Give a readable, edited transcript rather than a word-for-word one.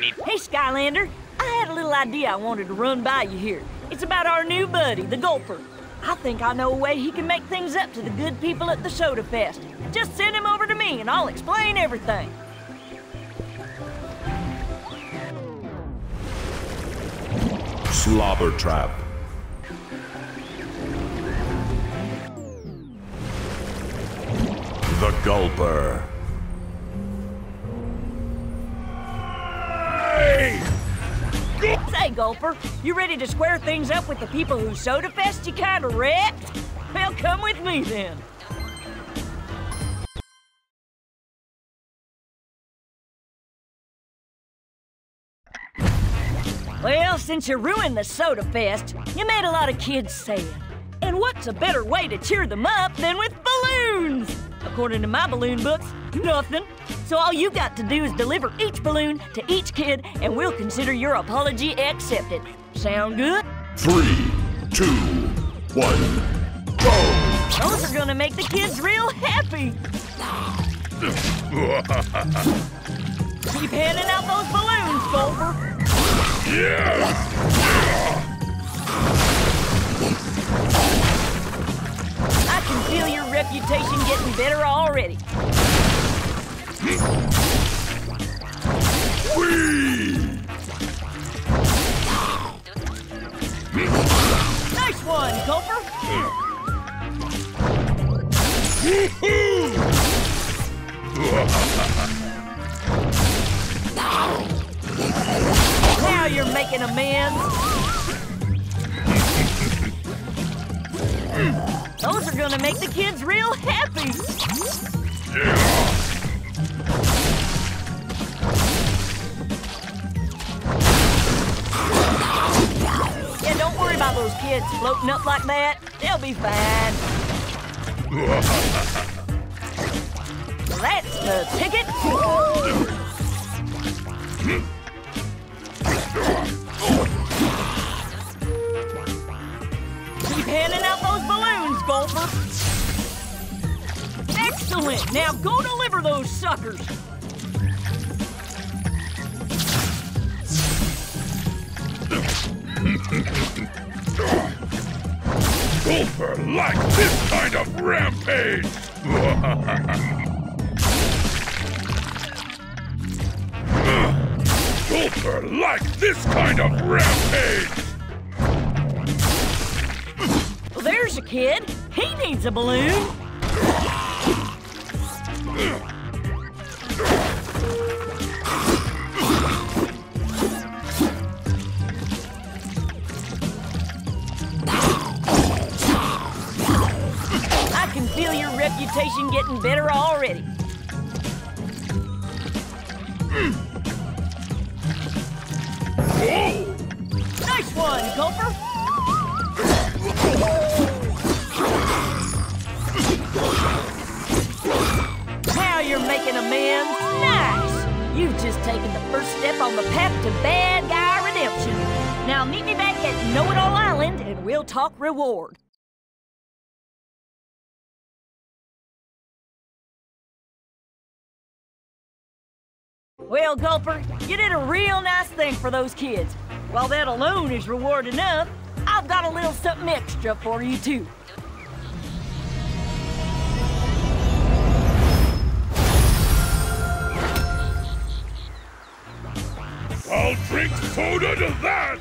need... Hey, Skylander, I had a little idea I wanted to run by you here. It's about our new buddy, the Gulper. I think I know a way he can make things up to the good people at the Soda Fest. Just send him over to me and I'll explain everything. Slobber Trap. The Gulper. Say, Gulper, you ready to square things up with the people who Soda Fest you kinda wrecked? Well, come with me then. Well, since you ruined the Soda Fest, you made a lot of kids sad. And what's a better way to cheer them up than with balloons? According to my balloon books, nothing. So all you got to do is deliver each balloon to each kid, and we'll consider your apology accepted. Sound good? 3, 2, 1, go! Those are gonna make the kids real happy. Keep handing out those balloons, Gulper. I can feel your reputation getting better already. Whee! Nice one, Gulper! Now you're making amends! Those are gonna make the kids real happy! Yeah. Don't worry about those kids floating up like that. They'll be fine. That's the ticket. Keep handing out those balloons, Gulper. Excellent. Now go deliver those suckers. Gulper likes this kind of rampage! Gulper likes this kind of rampage! Well, there's a kid. He needs a balloon. Reputation getting better already. Nice one, Gulper. Now you're making amends. Nice. You've just taken the first step on the path to bad guy redemption. Now meet me back at Know-It-All Island and we'll talk reward. Well, Gulper, you did a real nice thing for those kids. While that alone is reward enough, I've got a little something extra for you, too. I'll drink soda to that!